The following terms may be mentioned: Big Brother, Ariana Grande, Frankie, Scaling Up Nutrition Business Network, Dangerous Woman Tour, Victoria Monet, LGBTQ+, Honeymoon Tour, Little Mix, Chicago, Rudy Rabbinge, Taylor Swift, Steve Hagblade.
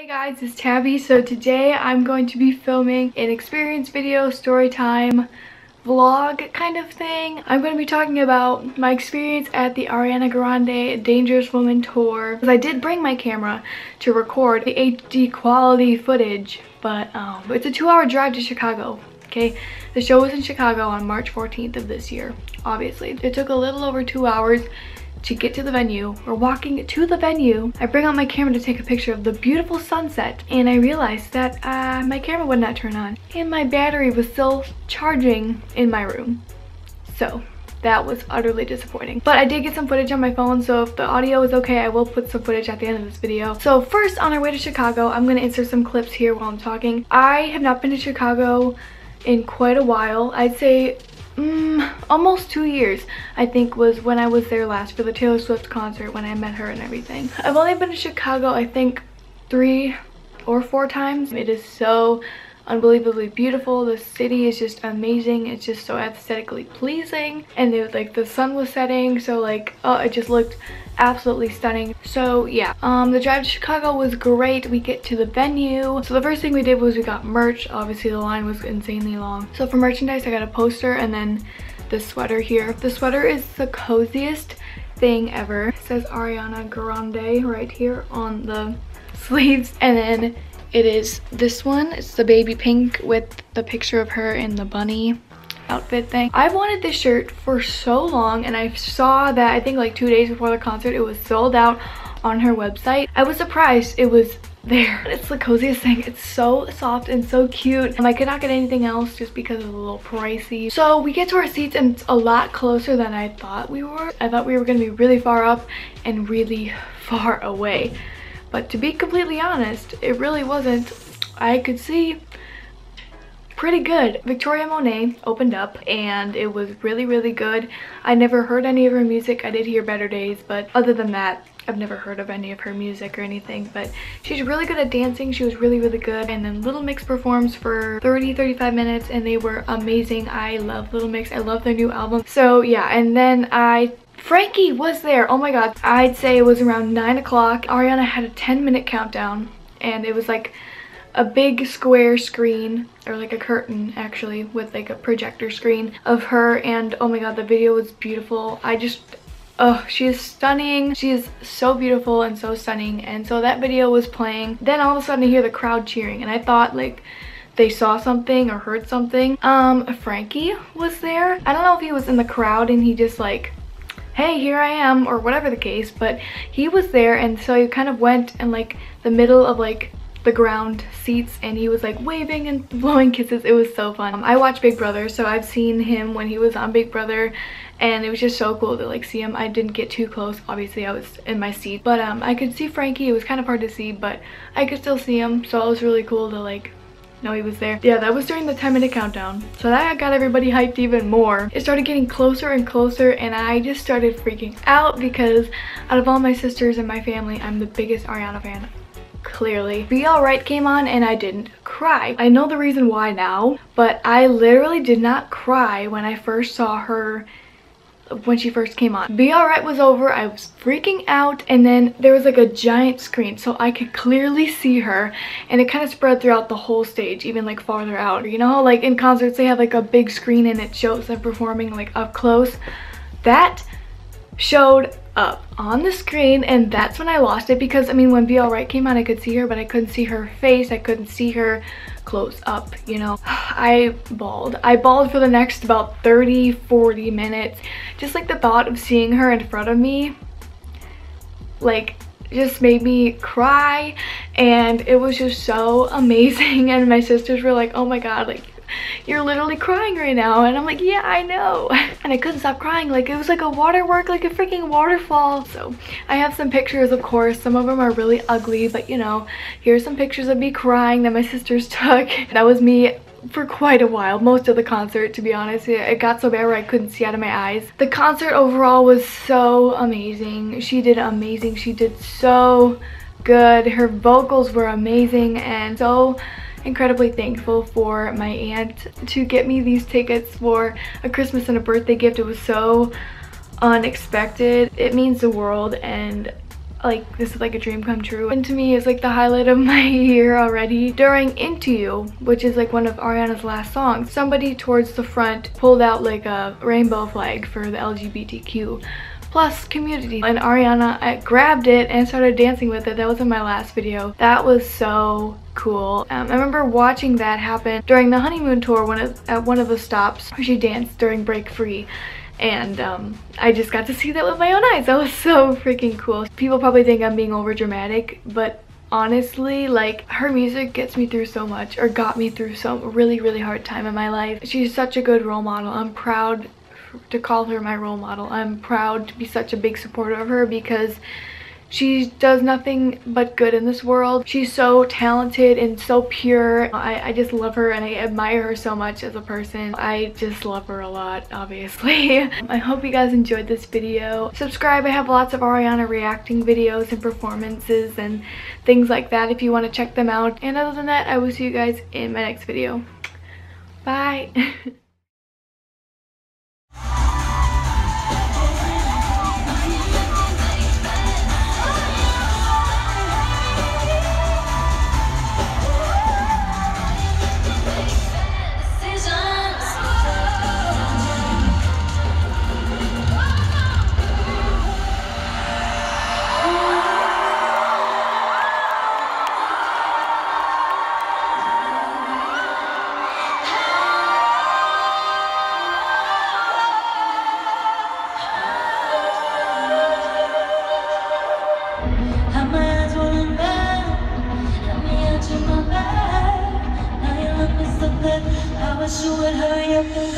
Hey guys, it's Tabby. So today I'm going to be filming an experience video, story time, vlog kind of thing. I'm going to be talking about my experience at the Ariana Grande Dangerous Woman Tour. Because I did bring my camera to record the HD quality footage, but it's a 2-hour drive to Chicago. Okay, the show was in Chicago on March 14th of this year, obviously. It took a little over 2 hours to get to the venue. We're walking to the venue. I bring out my camera to take a picture of the beautiful sunset, and I realized that my camera would not turn on and my battery was still charging in my room. So that was utterly disappointing. But I did get some footage on my phone, so if the audio is okay, I will put some footage at the end of this video. So first, on our way to Chicago, I'm gonna insert some clips here while I'm talking. I have not been to Chicago in quite a while. I'd say almost 2 years, I think, was when I was there last for the Taylor Swift concert when I met her and everything. I've only been to Chicago, I think, 3 or 4 times. It is so unbelievably beautiful. The city is just amazing. It's just so aesthetically pleasing, and it was like the sun was setting, so like, oh, it just looked absolutely stunning. So yeah, the drive to Chicago was great. We get to the venue. So the first thing we did was we got merch. Obviously the line was insanely long. So for merchandise, I got a poster and then this sweater here. The sweater is the coziest thing ever. It says Ariana Grande right here on the sleeves, and then it is this one. It's the baby pink with the picture of her in the bunny outfit thing. I've wanted this shirt for so long, and I saw that, I think, like 2 days before the concert, it was sold out on her website. I was surprised it was there. It's the coziest thing. It's so soft and so cute. I could not get anything else just because it's a little pricey. So we get to our seats, and it's a lot closer than I thought we were. I thought we were gonna be really far up and really far away. But to be completely honest, it really wasn't. I could see pretty good. Victoria Monet opened up, and it was really, really good. I never heard any of her music. I did hear Better Days, but other than that, I've never heard of any of her music or anything. But she's really good at dancing. She was really, really good. And then Little Mix performs for 30-35 minutes, and they were amazing. I love Little Mix. I love their new album. So yeah, and then Frankie was there. Oh my god. I'd say it was around 9 o'clock. Ariana had a 10-minute countdown, and it was like a big square screen, or like a curtain actually, with like a projector screen of her, and oh my god, the video was beautiful. Oh, she is stunning. She is so beautiful and so stunning. And so that video was playing. Then all of a sudden I hear the crowd cheering, and I thought like they saw something or heard something. Frankie was there. I don't know if he was in the crowd and he just like, hey, here I am, or whatever the case, but he was there, and so he kind of went in like the middle of like the ground seats, and he was like waving and blowing kisses. It was so fun. I watch Big Brother, so I've seen him when he was on Big Brother, and it was just so cool to like see him. I didn't get too close, obviously I was in my seat, but I could see Frankie. It was kind of hard to see, but I could still see him, so it was really cool to like no, he was there. Yeah, that was during the 10-minute countdown. So that got everybody hyped even more. It started getting closer and closer, and I just started freaking out because out of all my sisters and my family, I'm the biggest Ariana fan, clearly. Be Alright came on, and I didn't cry. I know the reason why now, but I literally did not cry when I first saw her, when she first came on. Be Alright was over, I was freaking out, and then there was like a giant screen, so I could clearly see her, and it kind of spread throughout the whole stage, even like farther out. You know how like in concerts they have like a big screen and it shows them performing like up close? That showed up on the screen, and that's when I lost it, because I mean, when Be Alright came on, I could see her, but I couldn't see her face. I couldn't see her close up, you know. I bawled for the next about 30-40 minutes. Just like the thought of seeing her in front of me like just made me cry, and it was just so amazing. And my sisters were like, oh my god, like, you're literally crying right now. And I'm like, yeah, I know. And I couldn't stop crying. Like, it was like a waterwork, like a freaking waterfall. So I have some pictures, of course. Some of them are really ugly, but you know, here's some pictures of me crying that my sisters took. That was me for quite a while, most of the concert, to be honest. It got so bad where I couldn't see out of my eyes. The concert overall was so amazing. She did amazing. She did so good. Her vocals were amazing, and so incredibly thankful for my aunt to get me these tickets for a Christmas and a birthday gift. It was so unexpected. It means the world, and like this is like a dream come true, and to me is like the highlight of my year already. During Into You, which is like one of Ariana's last songs, somebody towards the front pulled out like a rainbow flag for the LGBTQ+ community, and Ariana grabbed it and started dancing with it. That was in my last video. That was so cool. I remember watching that happen during the honeymoon tour when at one of the stops where she danced during Break Free, and I just got to see that with my own eyes. That was so freaking cool. People probably think I'm being over dramatic, but honestly, like, her music gets me through so much, or got me through some really, really hard time in my life. She's such a good role model. I'm proud to call her my role model. I'm proud to be such a big supporter of her because she does nothing but good in this world. She's so talented and so pure. I just love her, and I admire her so much as a person. I just love her a lot, obviously. I hope you guys enjoyed this video. Subscribe. I have lots of Ariana reacting videos and performances and things like that if you want to check them out. And other than that, I will see you guys in my next video. Bye. I wish you would hurry up.